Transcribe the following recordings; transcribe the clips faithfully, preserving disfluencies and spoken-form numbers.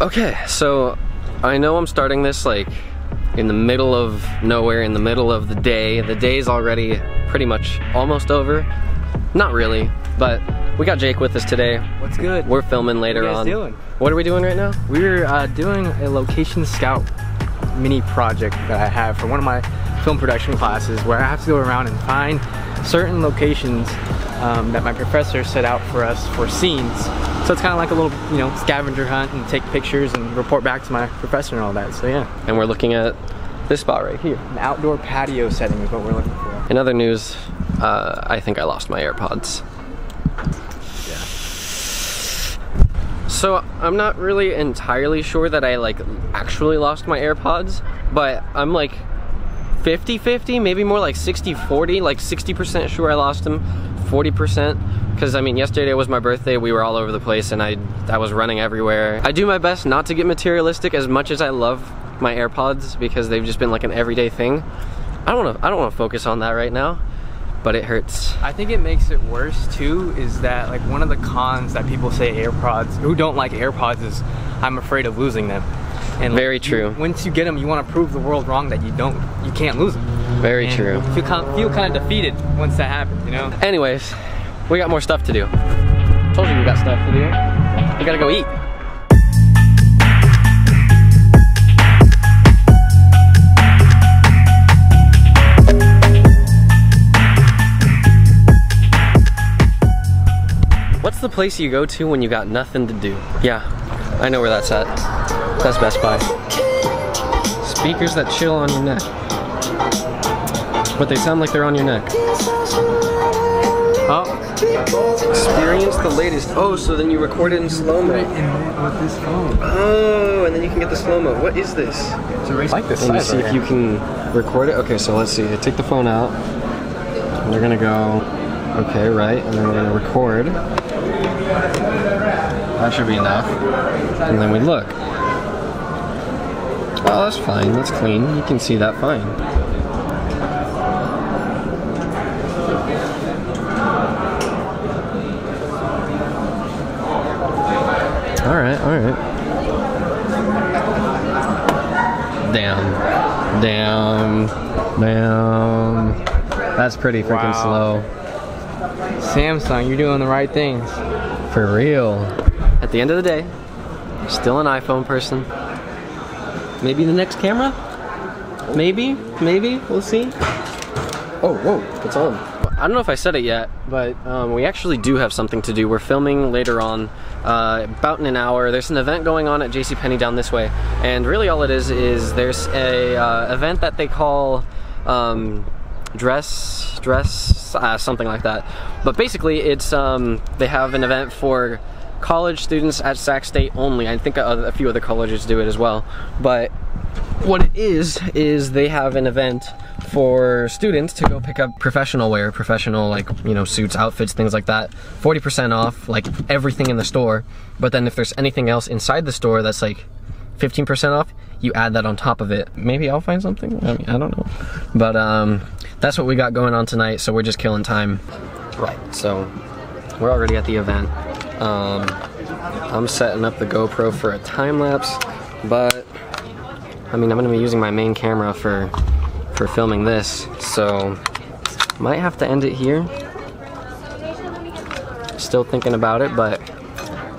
Okay, so I know I'm starting this like in the middle of nowhere, in the middle of the day. The day's already pretty much almost over. Not really, but we got Jake with us today. What's good? We're filming later on. What are you guys doing? What are we doing right now? We're uh, doing a location scout mini project that I have for one of my film production classes where I have to go around and find certain locations um, that my professor set out for us for scenes. So it's kind of like a little, you know, scavenger hunt and take pictures and report back to my professor and all that, so yeah. And we're looking at this spot right here. An outdoor patio setting is what we're looking for. In other news, uh, I think I lost my AirPods. Yeah. So I'm not really entirely sure that I like actually lost my AirPods, but I'm like fifty fifty, maybe more like sixty forty, like sixty percent sure I lost them, forty percent. Because I mean, yesterday was my birthday, we were all over the place and I, I was running everywhere. I do my best not to get materialistic as much as I love my AirPods because they've just been like an everyday thing. I don't wanna, I don't wanna focus on that right now, but it hurts. I think it makes it worse too is that like one of the cons that people say AirPods, who don't like AirPods is I'm afraid of losing them. And Very like, true. You, once you get them, you wanna prove the world wrong that you don't, you can't lose them. Very and true. You feel, feel kinda defeated once that happens, you know? Anyways. We got more stuff to do. Told you we got stuff to do. We gotta go eat. What's the place you go to when you got nothing to do? Yeah, I know where that's at. That's Best Buy. Speakers that chill on your neck. But they sound like they're on your neck. Oh. Experience the latest. Oh, so then you record it in slow-mo. With this phone. Oh, and then you can get the slow-mo. What is this? It's a race. I like this. Let me see right if here. You can record it. Okay, so let's see. I take the phone out. And we're gonna go. Okay, right, and then we're gonna record. That should be enough. And then we look. Oh, that's fine. That's clean. You can see that fine. Alright, alright. Down. Down. Down. That's pretty freaking wow. Slow. Samsung, you're doing the right things. For real. At the end of the day, still an iPhone person. Maybe the next camera? Maybe, maybe, we'll see. Oh, whoa, it's on. I don't know if I said it yet, but um, we actually do have something to do. We're filming later on, uh, about in an hour. There's an event going on at JCPenney down this way, and really all it is is there's a uh, event that they call um, dress, dress, uh, something like that. But basically, it's um, they have an event for college students at Sac State only. I think a, a few other colleges do it as well, but. What it is, is they have an event for students to go pick up professional wear, professional like, you know, suits, outfits, things like that. forty percent off, like everything in the store. But then if there's anything else inside the store that's like fifteen percent off, you add that on top of it. Maybe I'll find something, I mean, I don't know. But um, that's what we got going on tonight, so we're just killing time. Right, so we're already at the event. Um, I'm setting up the GoPro for a time lapse, but I mean, I'm gonna be using my main camera for for filming this, so might have to end it here. Still thinking about it, but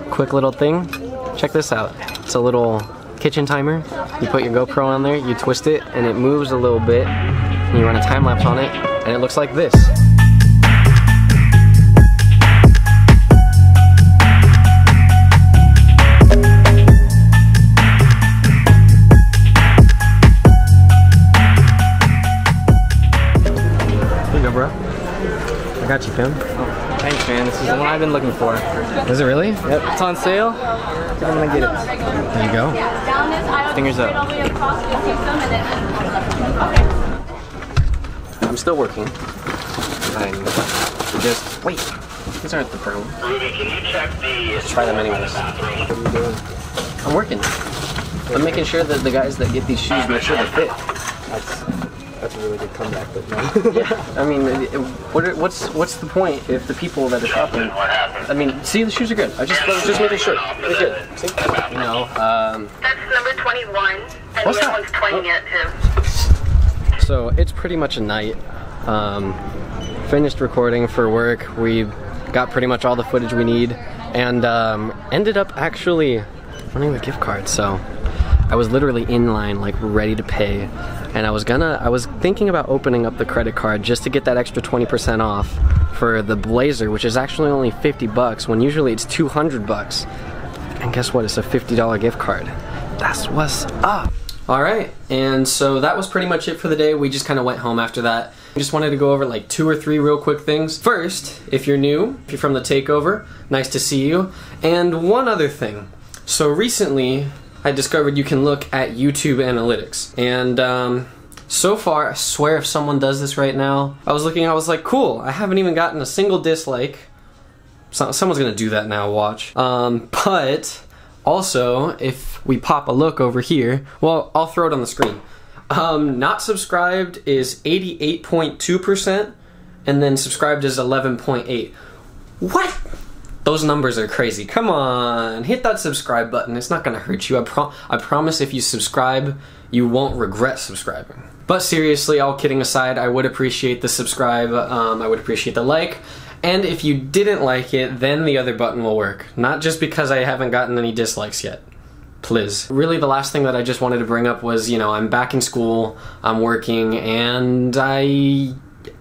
quick little thing. Check this out. It's a little kitchen timer. You put your GoPro on there, you twist it, and it moves a little bit. And you run a time lapse on it, and it looks like this. I got you, fam. Oh, thanks, man. This is the one I've been looking for. Is it really? Yep. It's on sale. I'm gonna get it. There you go. Fingers up. I'm still working. I'm just wait. These aren't the problem. Let's try them anyways. What are you doing? I'm working. I'm making sure that the guys that get these shoes make sure they fit. That's that's a really good comeback, but no. Yeah, I mean, it, it, what are, what's what's the point if the people that are shopping? I mean, see, the shoes are good. I just I was just making sure they're good. See? You know, um. That's number twenty-one, and the other one's twenty yet too. So it's pretty much a night. Um, finished recording for work. We got pretty much all the footage we need, and um, ended up actually running the gift card. So I was literally in line, like ready to pay, and I was gonna, I was thinking about opening up the credit card just to get that extra twenty percent off for the blazer, which is actually only fifty bucks when usually it's two hundred bucks. And guess what? It's a fifty dollar gift card. That's what's up. All right, and so that was pretty much it for the day. We just kind of went home after that. We just wanted to go over like two or three real quick things. First, if you're new, if you're from the Takeover, nice to see you. And one other thing. So recently, I discovered you can look at YouTube analytics, and um, so far, I swear if someone does this right now, I was looking, I was like, cool, I haven't even gotten a single dislike. So, someone's gonna do that now, watch. Um, but also, if we pop a look over here, well, I'll throw it on the screen. Um, not subscribed is eighty-eight point two percent, and then subscribed is eleven point eight. What? Those numbers are crazy. Come on, hit that subscribe button. It's not gonna hurt you. I pro I promise if you subscribe, you won't regret subscribing. But seriously, all kidding aside, I would appreciate the subscribe. Um, I would appreciate the like. And if you didn't like it, then the other button will work. Not just because I haven't gotten any dislikes yet. Please. Really, the last thing that I just wanted to bring up was, you know, I'm back in school, I'm working, and I,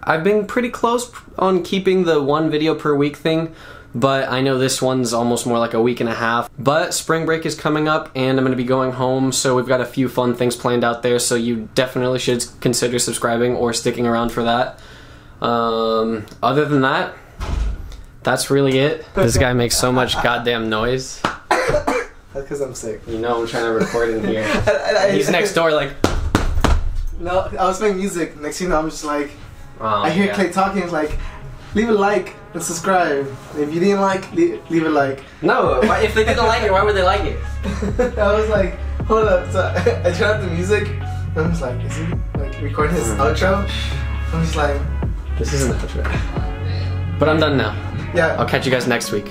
I've been pretty close on keeping the one video per week thing. But I know this one's almost more like a week and a half. But spring break is coming up and I'm gonna be going home, so we've got a few fun things planned out there, so you definitely should consider subscribing or sticking around for that. Um, other than that, that's really it. This guy makes so much goddamn noise. That's because I'm sick. You know I'm trying to record in here. And he's next door like... No, I was playing music. Next thing you know, I'm just like... Oh, I hear yeah. Clay talking, it's like, leave a like. And subscribe. If you didn't like, leave, leave a like. No, why, if they didn't like it, why would they like it? I was like, hold up. So I, I turned up the music, and I was like, is he like recording his outro? I'm just like, this is an outro. But I'm done now. Yeah. I'll catch you guys next week.